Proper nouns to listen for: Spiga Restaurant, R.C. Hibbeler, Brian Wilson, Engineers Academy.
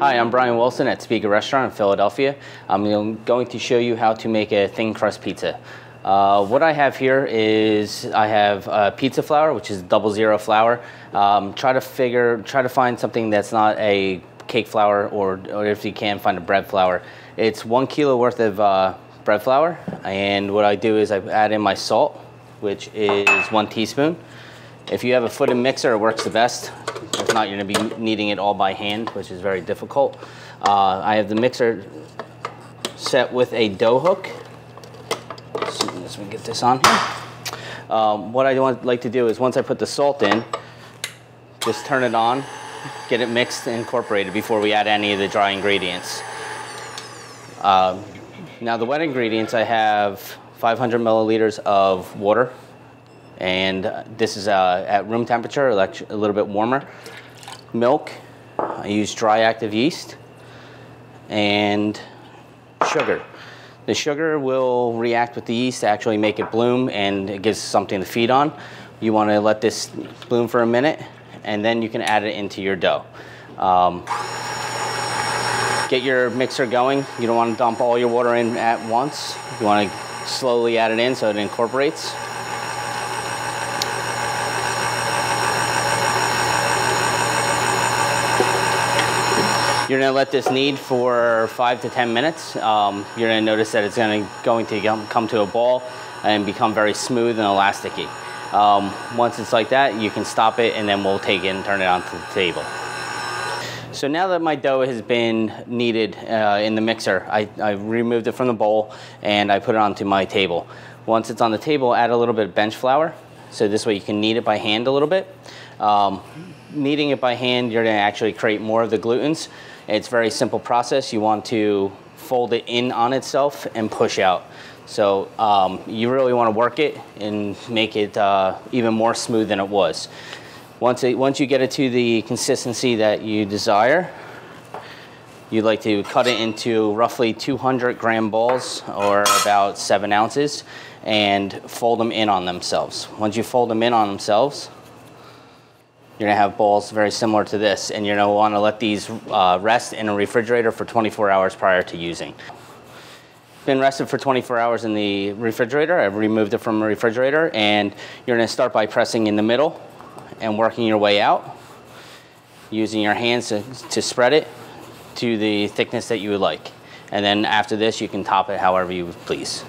Hi, I'm Brian Wilson at Spiga Restaurant in Philadelphia. I'm going to show you how to make a thin crust pizza. What I have here is I have pizza flour, which is 00 flour. Try to find something that's not a cake flour, or if you can, find a bread flour. It's 1 kilo worth of bread flour, and what I do is I add in my salt, which is 1 teaspoon. If you have a footed mixer, it works the best. If not, you're going to be kneading it all by hand, which is very difficult. I have the mixer set with a dough hook. As soon as we get this on here. What I like to do is once I put the salt in, just turn it on, get it mixed and incorporated before we add any of the dry ingredients. Now the wet ingredients, I have 500 milliliters of water. And this is at room temperature, a little bit warmer. Milk, I use dry active yeast, and sugar. The sugar will react with the yeast to actually make it bloom, and it gives something to feed on. You want to let this bloom for a minute, and then you can add it into your dough. Get your mixer going. You don't want to dump all your water in at once. You want to slowly add it in so it incorporates. You're gonna let this knead for 5 to 10 minutes. You're gonna notice that it's going to come to a ball and become very smooth and elasticy. Once it's like that, you can stop it, and then we'll take it and turn it onto the table. So now that my dough has been kneaded in the mixer, I removed it from the bowl and I put it onto my table. Once it's on the table, add a little bit of bench flour. So this way you can knead it by hand a little bit. Kneading it by hand, you're gonna actually create more of the glutens. It's a very simple process. You want to fold it in on itself and push out. So you really wanna work it and make it even more smooth than it was. Once you get it to the consistency that you desire, you'd like to cut it into roughly 200-gram balls, or about 7 ounces, and fold them in on themselves. Once you fold them in on themselves, you're gonna have balls very similar to this, and you're gonna wanna let these rest in a refrigerator for 24 hours prior to using. Been rested for 24 hours in the refrigerator. I've removed it from the refrigerator, and you're gonna start by pressing in the middle and working your way out, using your hands to spread it to the thickness that you would like. And then after this, you can top it however you please.